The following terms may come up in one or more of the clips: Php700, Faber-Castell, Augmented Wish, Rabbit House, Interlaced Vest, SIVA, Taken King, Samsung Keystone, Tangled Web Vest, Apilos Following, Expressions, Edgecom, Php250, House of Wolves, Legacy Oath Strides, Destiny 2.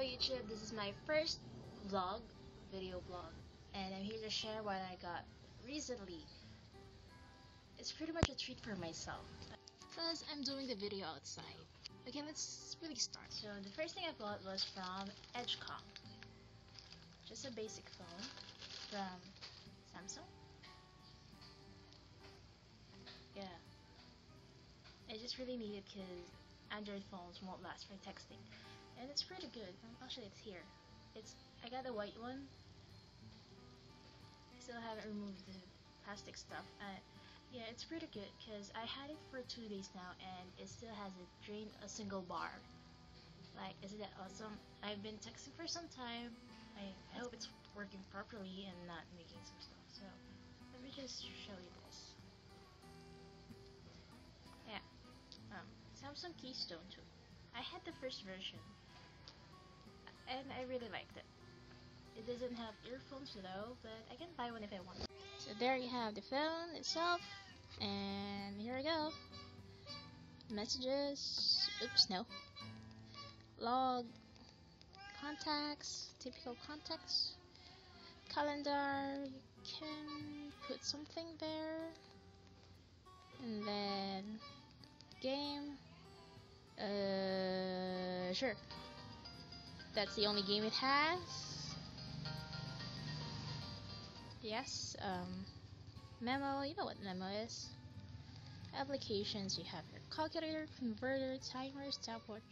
Hello YouTube, this is my first vlog, video blog, and I'm here to share what I got recently. It's pretty much a treat for myself, because I'm doing the video outside. Okay, let's really start. So the first thing I bought was from Edgecom. Just a basic phone from Samsung. Yeah, I just really need it because Android phones won't last for texting. And it's pretty good. Actually, it's here. I got the white one. I still haven't removed the plastic stuff. Yeah, it's pretty good because I had it for 2 days now and it still hasn't drained a single bar. Like, isn't that awesome? I've been texting for some time. I hope it's working properly and not making some stuff. So, let me just show you this. Yeah. Samsung Keystone too. I had the first version and I really liked it. It doesn't have earphones though, but I can buy one if I want. So there you have the phone itself, and here we go. Messages, oops, no. Log, contacts, typical contacts, calendar, you can put something there, and then game. Sure. That's the only game it has. Yes, memo, you know what memo is. Applications, you have your calculator, converter, timer, stopwatch.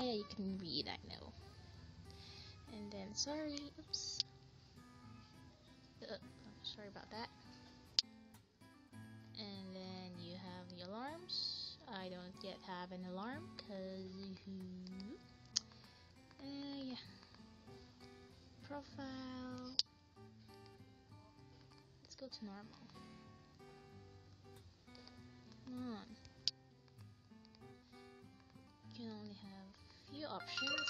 Yeah, you can read, I know. And then, sorry, oops. Sorry about that. And then you have the alarms. I don't yet have an alarm because yeah. Profile. Let's go to normal. Come on. You can only have a few options.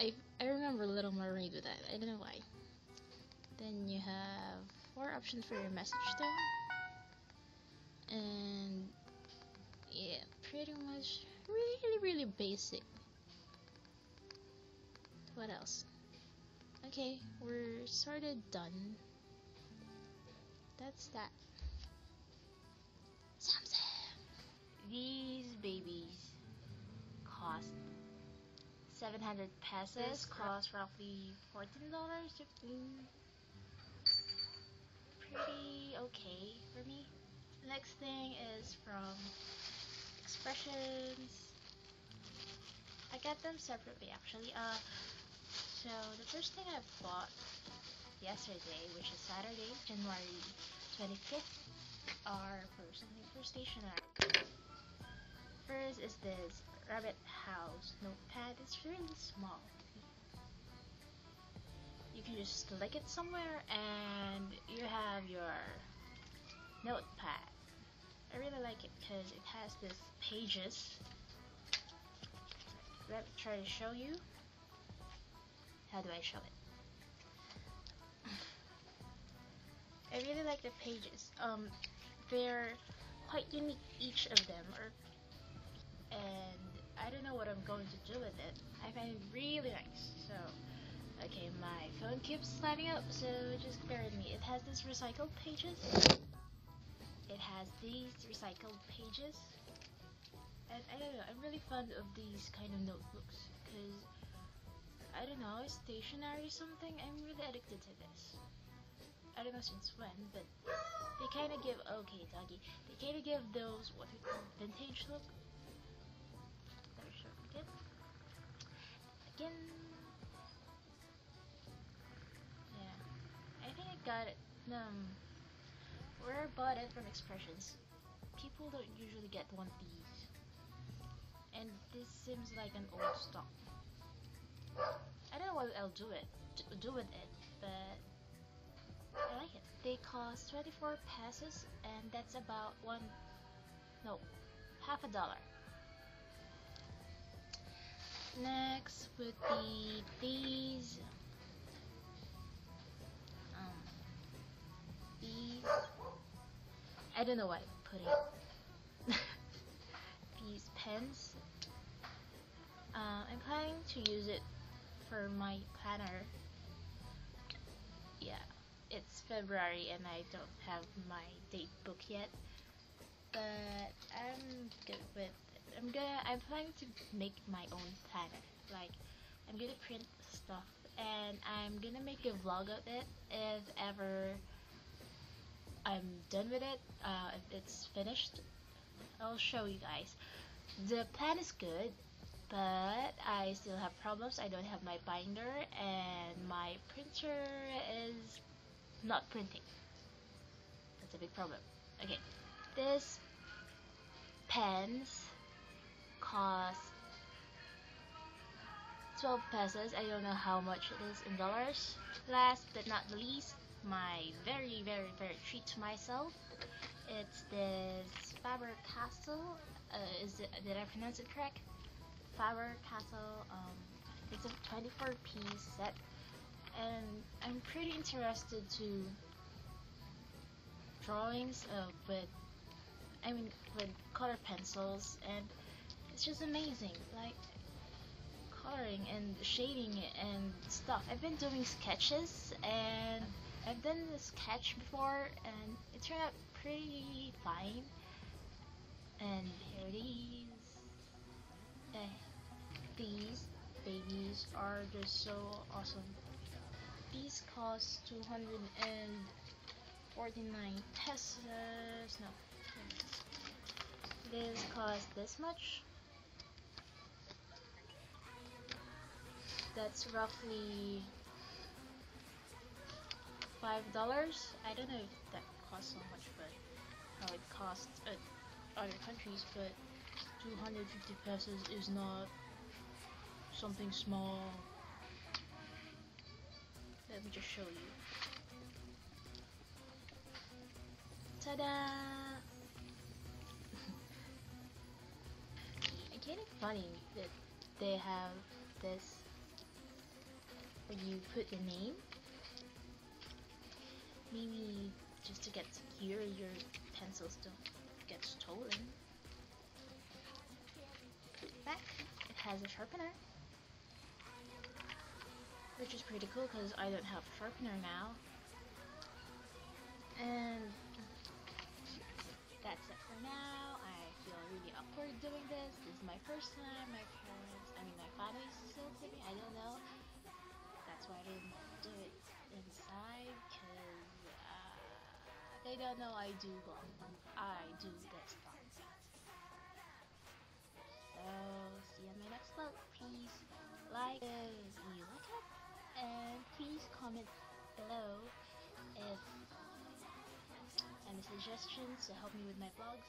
And I remember Little Mermaid with that. I don't know why. Then you have 4 options for your message though. And yeah, pretty much really basic. What else? Okay, we're sort of done. That's that. Samsung. These babies cost 700 pesos, cost roughly $14, 15. Pretty okay for me. Next thing is from Expressions. I got them separately actually. So the first thing I bought yesterday, which is Saturday, January 25th, are for something for stationery. First is this Rabbit House notepad. It's really small. You can just click it somewhere and you have your notepad. I really like it because it has these pages. Let me try to show you. How do I show it? I really like the pages. They're quite unique, each of them, and I don't know what I'm going to do with it. I find it really nice. So, okay, my phone keeps sliding up, so just bear with me. It has these recycled pages. It has these recycled pages, and I don't know, I'm really fond of these kind of notebooks because, I don't know, stationery or something, I'm really addicted to this. I don't know since when, but they kind of give, okay doggy, they kind of give those, what we call, vintage look. Let me show you again. Yeah, I think I got it, where I bought it from Expressions. People don't usually get one of these, and this seems like an old stock. I don't know what I'll do with it, but I like it. They cost 24 pesos, and that's about half a dollar. Next would be these. I don't know why I'm putting these pens. I'm planning to use it for my planner. Yeah, it's February and I don't have my date book yet, but I'm good with it. I'm planning to make my own planner. Like, I'm gonna print stuff and I'm gonna make a vlog of it if ever I'm done with it. If it's finished, I'll show you guys. The plan is good, but I still have problems. I don't have my binder and my printer is not printing. That's a big problem. Okay, this pens cost 12 pesos. I don't know how much it is in dollars. Last but not the least, my very, very, very treat to myself. It's this Faber-Castell. Did I pronounce it correct? Faber-Castell. It's a 24-piece set, and I'm pretty interested to drawings with color pencils, and it's just amazing. Like, coloring and shading and stuff. I've been doing sketches and I've done the sketch before and it turned out pretty fine. And here it is. These babies are just so awesome. These cost 249 pesos. No, this cost this much. That's roughly $5. I don't know if that costs so much, but how it costs at other countries, but 250 pesos is not something small. Let me just show you. Ta-da! I get it funny that they have this where you put your name. Maybe just to get secure, your pencils don't get stolen. Back, it has a sharpener, which is pretty cool because I don't have a sharpener now. And that's it for now. I feel really awkward doing this. This is my first time. My parents, my family is still taking me. I don't know. That's why I didn't do it inside, because they don't know I do that stuff. So, see you on my next vlog. Please like if you like it, and please comment below if any suggestions to help me with my vlogs.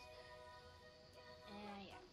And yeah.